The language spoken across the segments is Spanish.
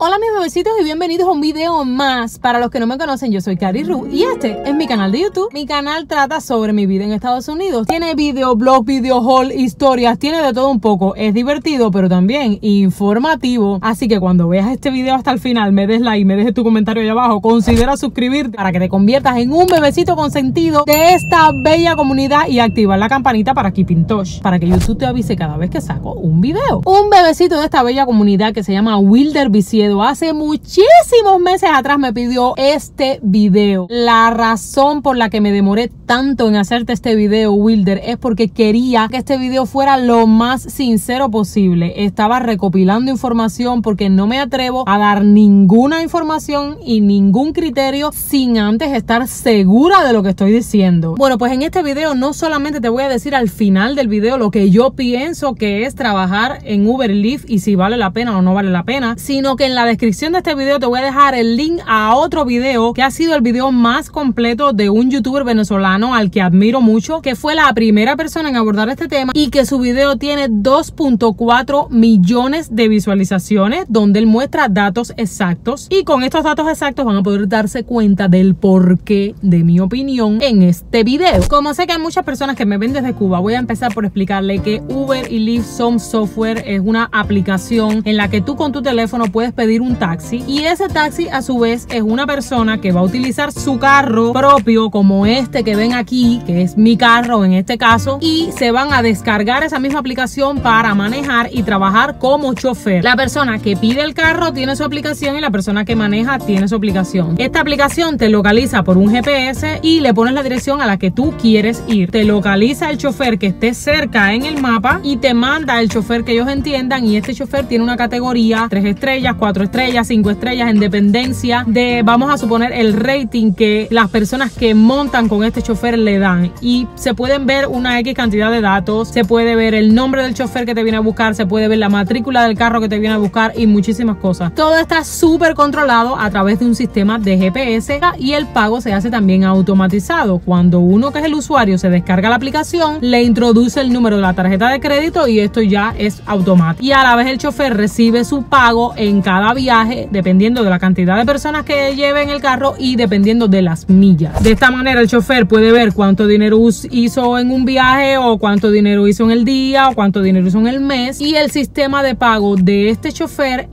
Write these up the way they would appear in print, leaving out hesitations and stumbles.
Hola mis bebecitos y bienvenidos a un video más. Para los que no me conocen, yo soy CaryRu y este es mi canal de YouTube. Mi canal trata sobre mi vida en Estados Unidos. Tiene videoblogs, videohaul, historias, tiene de todo un poco. Es divertido pero también informativo. Así que cuando veas este video hasta el final, me des like, me dejes tu comentario ahí abajo, considera suscribirte para que te conviertas en un bebecito consentido de esta bella comunidad y activar la campanita para Keep in Touch, para que YouTube te avise cada vez que saco un video. Un bebecito de esta bella comunidad que se llama Wilder Viciedo hace muchísimos meses atrás me pidió este video. La razón por la que me demoré tanto en hacerte este video, Wilder, es porque quería que este video fuera lo más sincero posible. Estaba recopilando información porque no me atrevo a dar ninguna información y ningún criterio sin antes estar segura de lo que estoy diciendo. Bueno, pues en este video no solamente te voy a decir al final del video lo que yo pienso que es trabajar en Uber, Lyft y si vale la pena o no vale la pena, sino que en la descripción de este video te voy a dejar el link a otro video que ha sido el video más completo de un youtuber venezolano al que admiro mucho, que fue la primera persona en abordar este tema y que su video tiene 2.4 millones de visualizaciones, donde él muestra datos exactos y con estos datos exactos van a poder darse cuenta del porqué de mi opinión en este video. Como sé que hay muchas personas que me ven desde Cuba, voy a empezar por explicarle que Uber y Lyft son software, es una aplicación en la que tú con tu teléfono puedes pedir un taxi y ese taxi a su vez es una persona que va a utilizar su carro propio, como este que ven aquí, que es mi carro en este caso, y se van a descargar esa misma aplicación para manejar y trabajar como chofer. La persona que pide el carro tiene su aplicación y la persona que maneja tiene su aplicación. Esta aplicación te localiza por un GPS y le pones la dirección a la que tú quieres ir. Te localiza el chofer que esté cerca en el mapa y te manda el chofer que ellos entiendan, y este chofer tiene una categoría 3 estrellas, 4 estrellas, 5 estrellas en dependencia de, vamos a suponer, el rating que las personas que montan con este chofer le dan, y se pueden ver una X cantidad de datos, se puede ver el nombre del chofer que te viene a buscar, se puede ver la matrícula del carro que te viene a buscar y muchísimas cosas. Todo está súper controlado a través de un sistema de GPS y el pago se hace también automatizado. Cuando uno que es el usuario se descarga la aplicación, le introduce el número de la tarjeta de crédito y esto ya es automático, y a la vez el chofer recibe su pago en cada viaje, dependiendo de la cantidad de personas que lleven el carro y dependiendo de las millas. De esta manera el chofer puede ver cuánto dinero hizo en un viaje, o cuánto dinero hizo en el día, o cuánto dinero hizo en el mes, y el sistema de pago de este chofer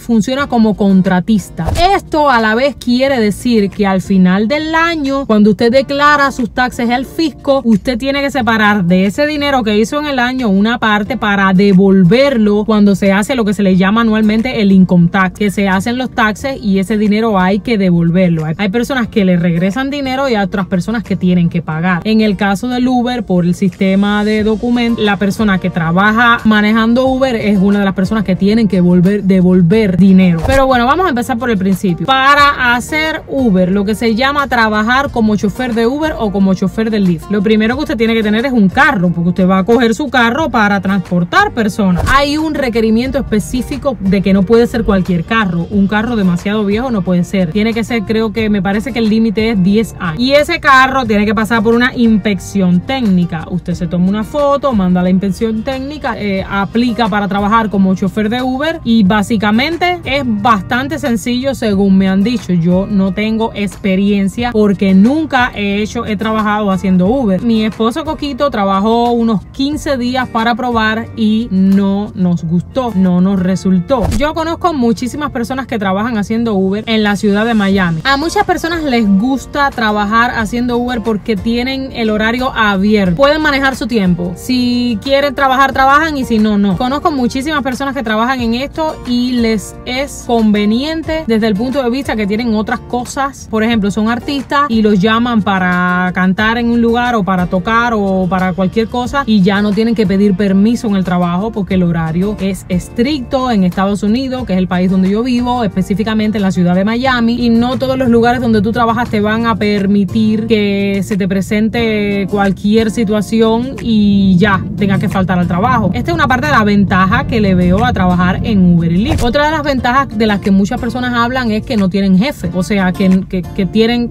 funciona como contratista. Esto a la vez quiere decir que al final del año, cuando usted declara sus taxes al fisco, usted tiene que separar de ese dinero que hizo en el año una parte para devolverlo cuando se hace lo que se le llama anualmente el income tax, que se hacen los taxes y ese dinero hay que devolverlo. Hay personas que le regresan dinero y hay otras personas que tienen que pagar. En el caso del Uber, por el sistema de documentos, la persona que trabaja manejando Uber es una de las personas que tienen que devolver dinero. Pero bueno, vamos a empezar por el principio. Para hacer Uber, lo que se llama trabajar como chofer de Uber o como chofer de Lyft, lo primero que usted tiene que tener es un carro, porque usted va a coger su carro para transportar personas. Hay un requerimiento específico de que no puede ser cualquier carro. Un carro demasiado viejo no puede ser. Tiene que ser, creo que me parece que el límite es 10 años. Y ese carro tiene que pasar por una inspección técnica. Usted se toma una foto, manda la inspección técnica, aplica para trabajar como chofer de Uber y básicamente es bastante sencillo según me han dicho. Yo no tengo experiencia porque nunca he trabajado haciendo Uber. Mi esposo Coquito trabajó unos 15 días para probar y no nos gustó, no nos resultó. Yo conozco muchísimas personas que trabajan haciendo Uber en la ciudad de Miami. A muchas personas les gusta trabajar haciendo Uber porque tienen el horario abierto, pueden manejar su tiempo. Si quieren trabajar, trabajan, y si no, no. Conozco muchísimas personas que trabajan en esto y les es conveniente desde el punto de vista que tienen otras cosas. Por ejemplo, son artistas y los llaman para cantar en un lugar o para tocar o para cualquier cosa, y ya no tienen que pedir permiso en el trabajo porque el horario es estricto en Estados Unidos, que es el país donde yo vivo, específicamente en la ciudad de Miami, y no todos los lugares donde tú trabajas te van a permitir que se te presente cualquier situación y ya tengas que faltar al trabajo. Esta es una parte de la ventaja que le veo a trabajar en Uber y Lyft. Otra de las ventajas de las que muchas personas hablan es que no tienen jefe, o sea que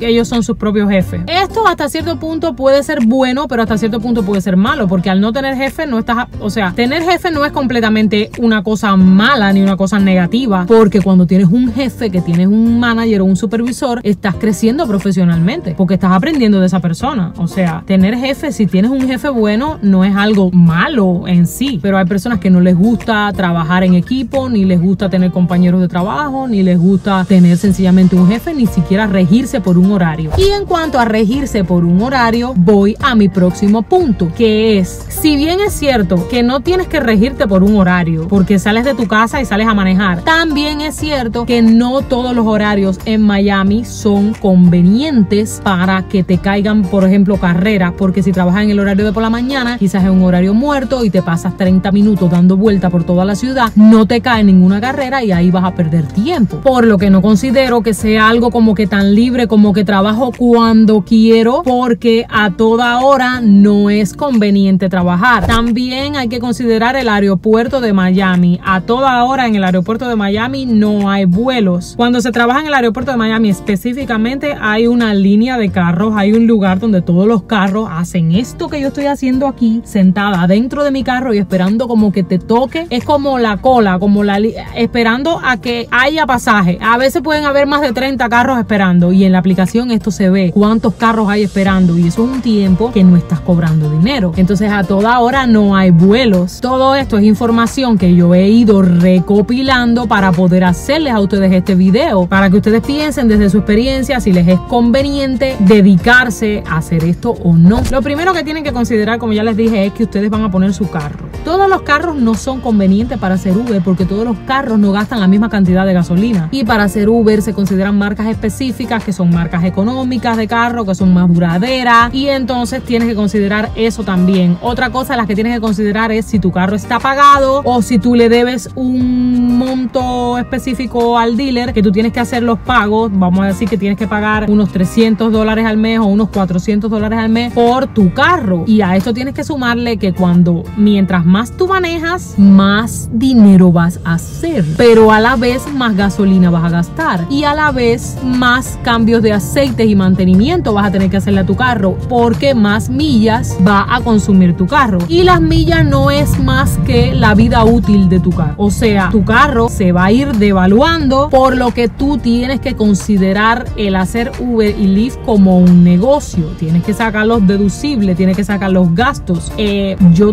ellos son sus propios jefes. Esto hasta cierto punto puede ser bueno, pero hasta cierto punto puede ser malo, porque al no tener jefe no estás, o sea, tener jefe no es completamente una cosa mala ni una cosa negativa. nueva, porque cuando tienes un jefe, que tienes un manager o un supervisor, estás creciendo profesionalmente porque estás aprendiendo de esa persona. O sea, tener jefe, si tienes un jefe bueno, no es algo malo en sí, pero hay personas que no les gusta trabajar en equipo, ni les gusta tener compañeros de trabajo, ni les gusta tener sencillamente un jefe, ni siquiera regirse por un horario. Y en cuanto a regirse por un horario, voy a mi próximo punto, que es, si bien es cierto que no tienes que regirte por un horario porque sales de tu casa y sales a manejar, también es cierto que no todos los horarios en Miami son convenientes para que te caigan, por ejemplo, carreras, porque si trabajas en el horario de por la mañana, quizás es un horario muerto y te pasas 30 minutos dando vuelta por toda la ciudad, no te cae ninguna carrera y ahí vas a perder tiempo. Por lo que no considero que sea algo como que tan libre, como que trabajo cuando quiero, porque a toda hora no es conveniente trabajar. También hay que considerar el aeropuerto de Miami. A toda hora en el aeropuerto de Miami no hay vuelos. Cuando se trabaja en el aeropuerto de Miami específicamente, hay una línea de carros, hay un lugar donde todos los carros hacen esto que yo estoy haciendo aquí, sentada dentro de mi carro y esperando como que te toque. Es como la cola, como la esperando a que haya pasaje. A veces pueden haber más de 30 carros esperando y en la aplicación esto se ve, cuántos carros hay esperando, y eso es un tiempo que no estás cobrando dinero. Entonces a toda hora no hay vuelos. Todo esto es información que yo he ido recopilando para poder hacerles a ustedes este video, para que ustedes piensen desde su experiencia si les es conveniente dedicarse a hacer esto o no. Lo primero que tienen que considerar, como ya les dije, es que ustedes van a poner su carro. Todos los carros no son convenientes para hacer Uber porque todos los carros no gastan la misma cantidad de gasolina, y para hacer Uber se consideran marcas específicas, que son marcas económicas de carro, que son más duraderas, y entonces tienes que considerar eso también. Otra cosa las que tienes que considerar es si tu carro está pagado o si tú le debes un monto específico al dealer, que tú tienes que hacer los pagos. Vamos a decir que tienes que pagar unos $300 al mes o unos $400 al mes por tu carro, y a esto tienes que sumarle que mientras más tú manejas, más dinero vas a hacer, pero a la vez más gasolina vas a gastar, y a la vez más cambios de aceites y mantenimiento vas a tener que hacerle a tu carro, porque más millas va a consumir tu carro, y las millas no es más que la vida útil de tu carro. O sea, tu carro se va a ir devaluando, por lo que tú tienes que considerar el hacer Uber y Lyft como un negocio. Tienes que sacar los deducibles, tienes que sacar los gastos.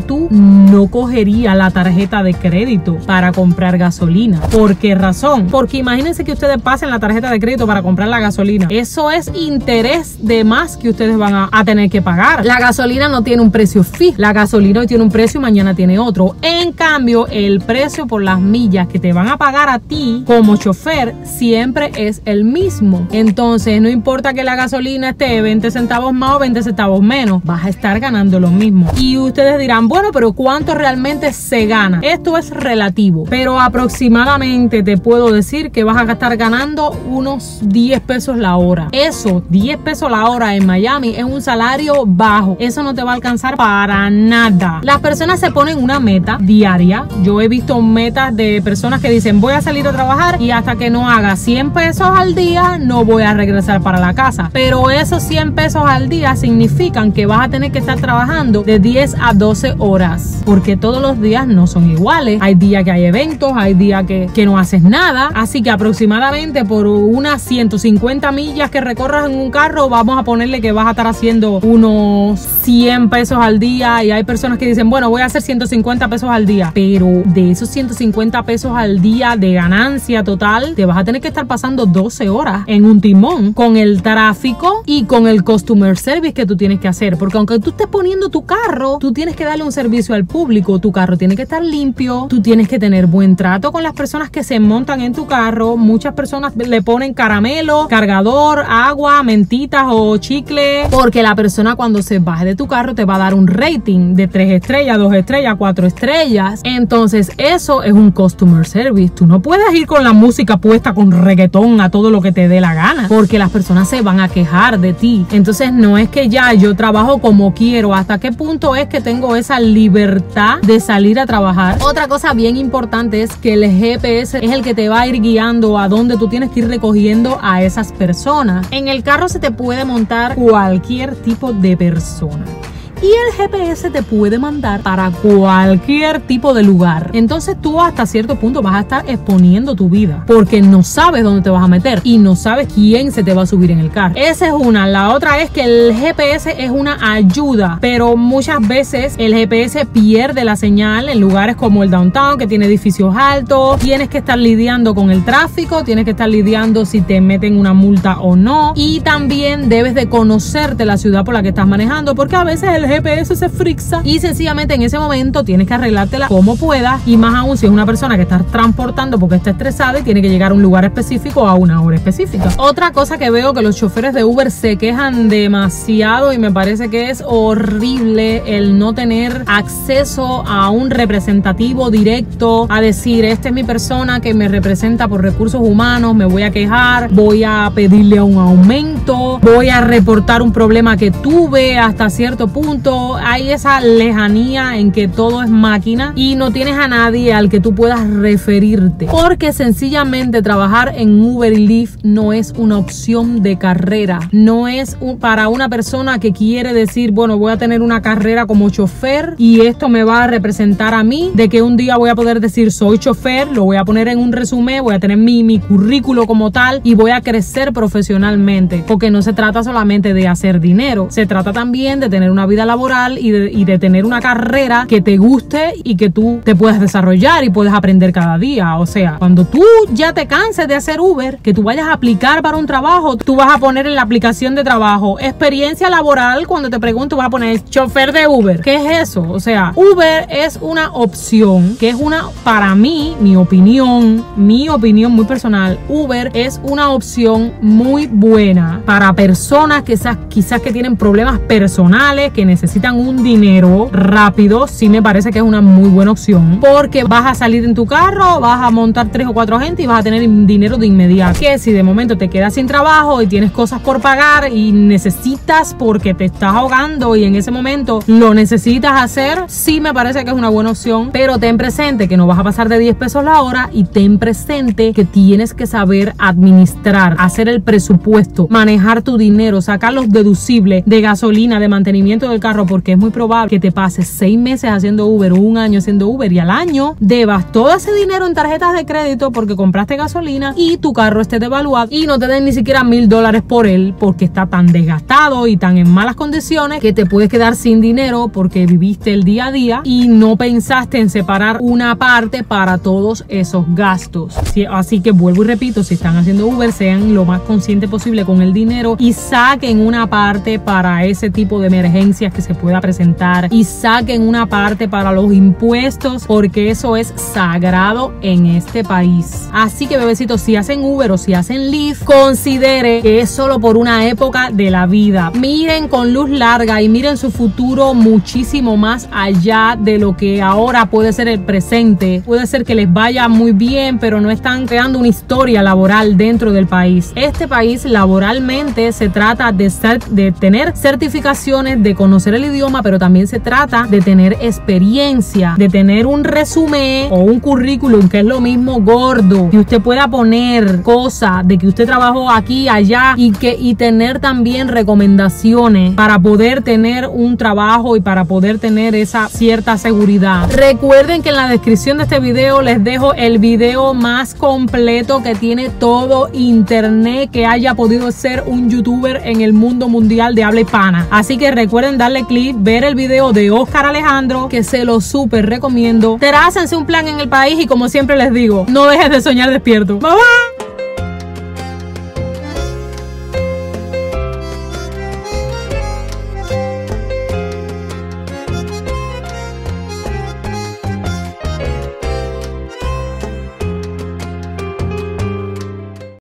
Tú no cogería la tarjeta de crédito para comprar gasolina. ¿Por qué razón? Porque imagínense que ustedes pasen la tarjeta de crédito para comprar la gasolina. Eso es interés de más que ustedes van a tener que pagar. La gasolina no tiene un precio fijo. La gasolina hoy tiene un precio y mañana tiene otro. En cambio, el precio por las millas que te van a pagar a ti como chofer siempre es el mismo. Entonces, no importa que la gasolina esté 20 centavos más o 20 centavos menos, vas a estar ganando lo mismo. Y ustedes dirán, bueno, pero ¿cuánto realmente se gana? Esto es relativo, pero aproximadamente te puedo decir que vas a estar ganando unos 10 pesos la hora. Eso, 10 pesos la hora en Miami es un salario bajo. Eso no te va a alcanzar para nada. Las personas se ponen una meta diaria. Yo he visto metas de personas que dicen, voy a salir a trabajar y hasta que no haga 100 pesos al día, no voy a regresar para la casa. Pero esos 100 pesos al día significan que vas a tener que estar trabajando de 10 a 12 horas, porque todos los días no son iguales. Hay días que hay eventos, hay días que no haces nada. Así que aproximadamente por unas 150 millas que recorras en un carro, vamos a ponerle que vas a estar haciendo unos 100 pesos al día. Y hay personas que dicen, bueno, voy a hacer 150 pesos al día, pero de esos 150 pesos al día de ganancia total, te vas a tener que estar pasando 12 horas en un timón, con el tráfico y con el customer service que tú tienes que hacer, porque aunque tú estés poniendo tu carro, tú tienes que darle un servicio al público. Tu carro tiene que estar limpio, tú tienes que tener buen trato con las personas que se montan en tu carro. Muchas personas le ponen caramelo, cargador, agua, mentitas o chicle, porque la persona cuando se baje de tu carro te va a dar un rating de 3 estrellas, 2 estrellas, 4 estrellas. Entonces eso es un customer service. Tú no puedes ir con la música puesta con reggaetón a todo lo que te dé la gana, porque las personas se van a quejar de ti. Entonces no es que ya yo trabajo como quiero. ¿Hasta qué punto es que tengo esa libertad de salir a trabajar? Otra cosa bien importante es que el GPS es el que te va a ir guiando a donde tú tienes que ir recogiendo a esas personas. En el carro se te puede montar cualquier tipo de persona. y el GPS te puede mandar para cualquier tipo de lugar. Entonces tú hasta cierto punto vas a estar exponiendo tu vida porque no sabes dónde te vas a meter y no sabes quién se te va a subir en el carro. Esa es una. La otra es que el GPS es una ayuda, pero muchas veces el GPS pierde la señal en lugares como el downtown, que tiene edificios altos. Tienes que estar lidiando con el tráfico, tienes que estar lidiando si te meten una multa o no, y también debes de conocerte la ciudad por la que estás manejando, porque a veces el GPS se frixa y sencillamente en ese momento tienes que arreglártela como puedas, y más aún si es una persona que estás transportando porque está estresada y tiene que llegar a un lugar específico a una hora específica. Otra cosa que veo que los choferes de Uber se quejan demasiado y me parece que es horrible, el no tener acceso a un representativo directo a decir: esta es mi persona que me representa por recursos humanos, me voy a quejar, voy a pedirle un aumento, voy a reportar un problema que tuve. Hasta cierto punto hay esa lejanía en que todo es máquina y no tienes a nadie al que tú puedas referirte, porque sencillamente trabajar en Uber y Lyft no es una opción de carrera, no es para una persona que quiere decir: bueno, voy a tener una carrera como chofer y esto me va a representar a mí, de que un día voy a poder decir soy chofer, lo voy a poner en un resumen, voy a tener mi currículo como tal y voy a crecer profesionalmente. Porque no se trata solamente de hacer dinero, se trata también de tener una vida laboral y de tener una carrera que te guste y que tú te puedas desarrollar y puedes aprender cada día. O sea, cuando tú ya te canses de hacer Uber, que tú vayas a aplicar para un trabajo, tú vas a poner en la aplicación de trabajo experiencia laboral. Cuando te pregunto, vas a poner chofer de Uber. ¿Qué es eso? O sea, Uber es una opción que es una, para mí, mi opinión muy personal, Uber es una opción muy buena para personas que quizás que tienen problemas personales, que necesitan un dinero rápido. Sí me parece que es una muy buena opción, porque vas a salir en tu carro, vas a montar 3 o 4 gente y vas a tener dinero de inmediato. Que si de momento te quedas sin trabajo y tienes cosas por pagar y necesitas porque te estás ahogando y en ese momento lo necesitas hacer, sí me parece que es una buena opción, pero ten presente que no vas a pasar de 10 pesos la hora y ten presente que tienes que saber administrar, hacer el presupuesto, manejar tu dinero, sacar los deducibles de gasolina, de mantenimiento del carro, porque es muy probable que te pases 6 meses haciendo Uber, 1 año haciendo Uber, y al año debas todo ese dinero en tarjetas de crédito porque compraste gasolina y tu carro esté devaluado y no te den ni siquiera $1000 por él porque está tan desgastado y tan en malas condiciones que te puedes quedar sin dinero porque viviste el día a día y no pensaste en separar una parte para todos esos gastos. Así que vuelvo y repito, si están haciendo Uber, sean lo más consciente posible con el dinero y saquen una parte para ese tipo de emergencias que se pueda presentar, y saquen una parte para los impuestos, porque eso es sagrado en este país. Así que, bebecitos, si hacen Uber o si hacen Lyft, considere que es solo por una época de la vida. Miren con luz larga y miren su futuro muchísimo más allá de lo que ahora puede ser el presente. Puede ser que les vaya muy bien, pero no están creando una historia laboral dentro del país. Este país laboralmente se trata de tener certificaciones, de conocer el idioma, pero también se trata de tener experiencia, de tener un resumen o un currículum, que es lo mismo, gordo, que usted pueda poner cosas de que usted trabajó aquí, allá, y tener también recomendaciones para poder tener un trabajo y para poder tener esa cierta seguridad. Recuerden que en la descripción de este video les dejo el video más completo que tiene todo internet que haya podido ser un youtuber en el mundo mundial de habla hispana. Así que recuerden darle clic, ver el video de Oscar Alejandro, que se lo súper recomiendo. Trácense un plan en el país y, como siempre les digo, no dejes de soñar despierto. Bye bye.